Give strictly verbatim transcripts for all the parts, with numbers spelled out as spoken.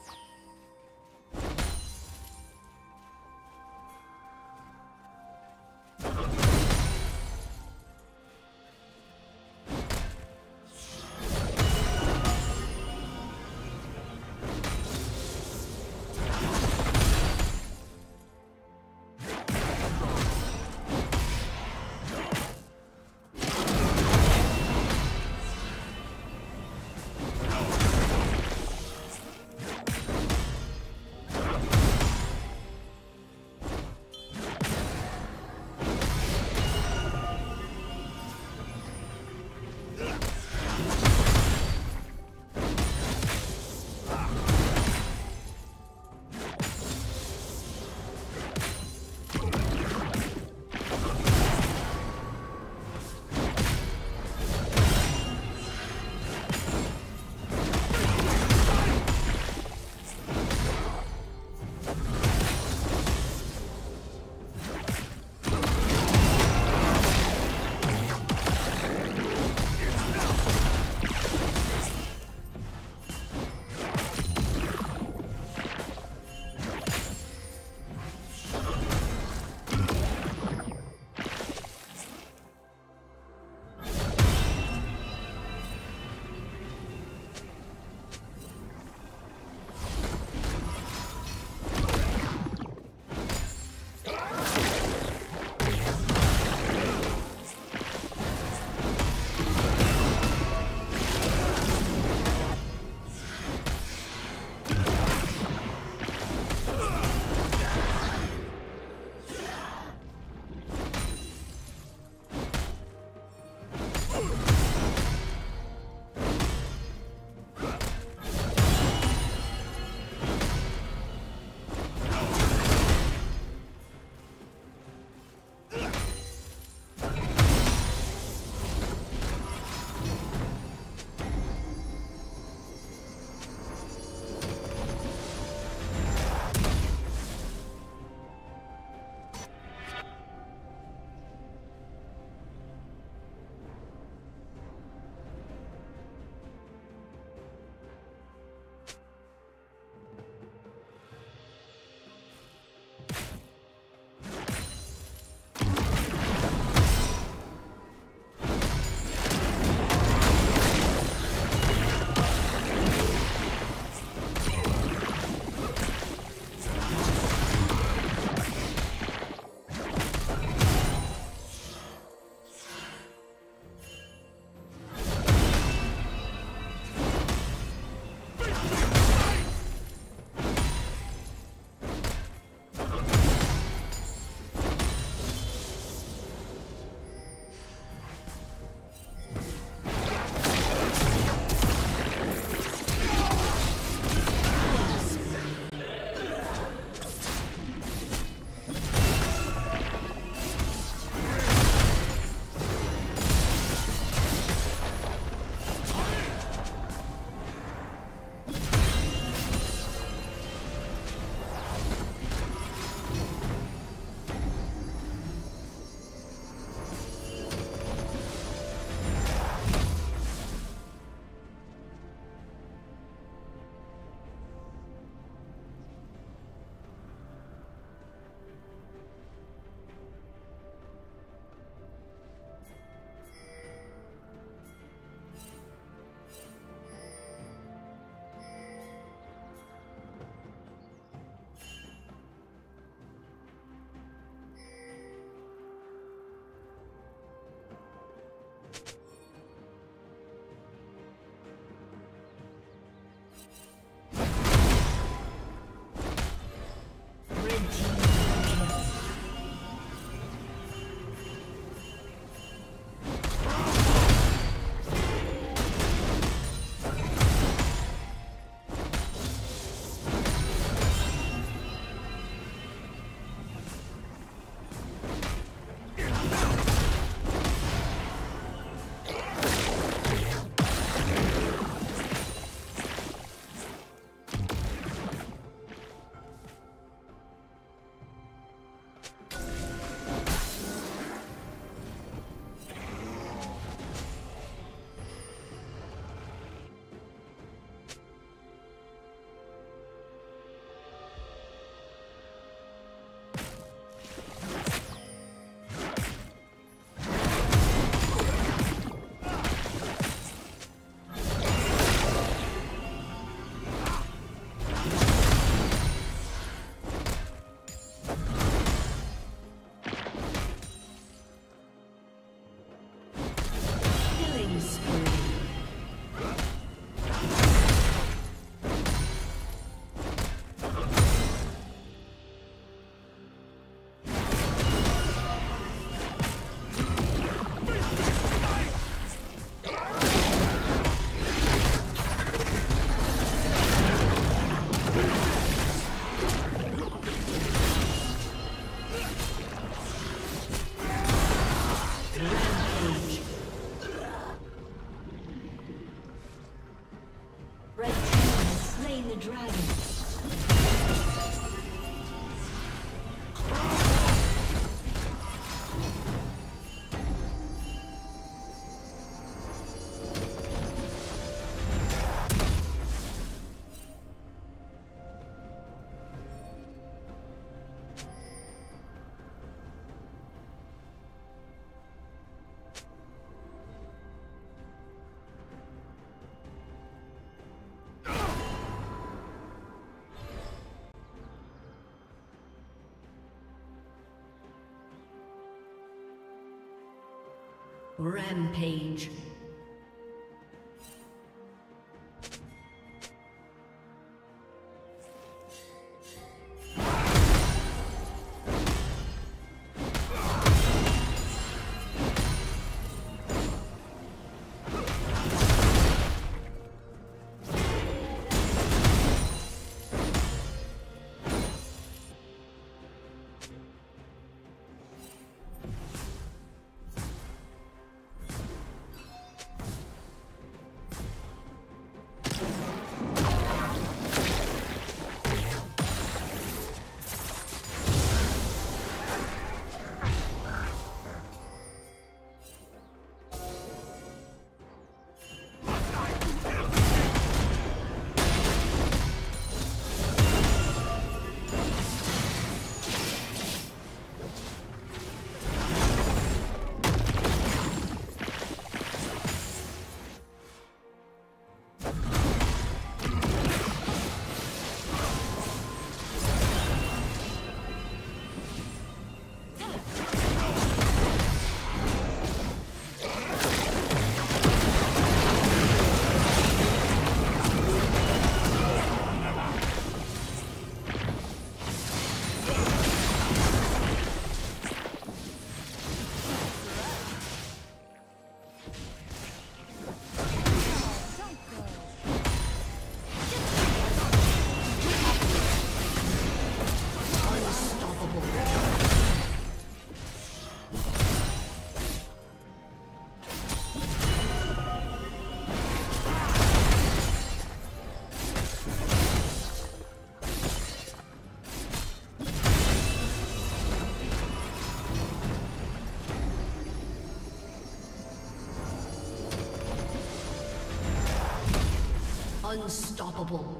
You Rampage. Unstoppable.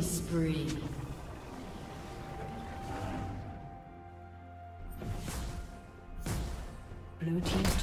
Spree. Blue team's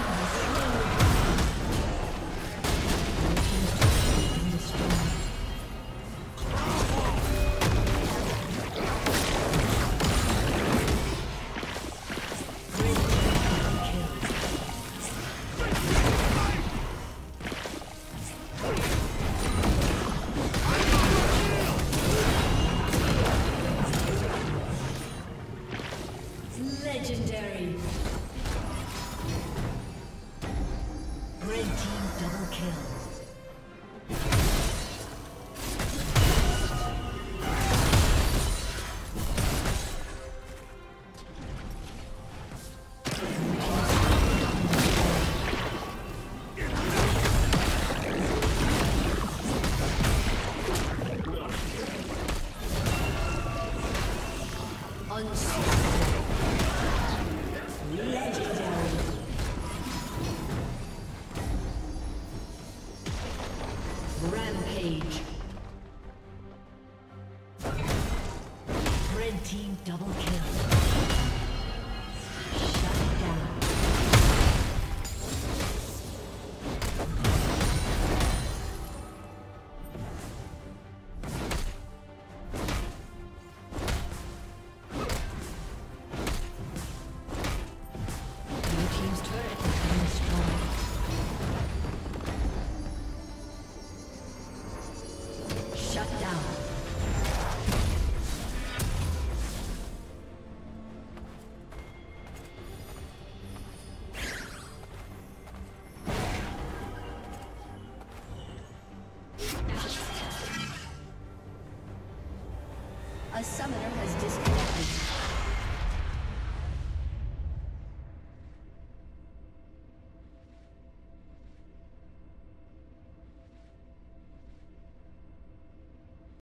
has slain. Blue team's turret has been destroyed. Legendary. Red team double kill. A summoner has disconnected.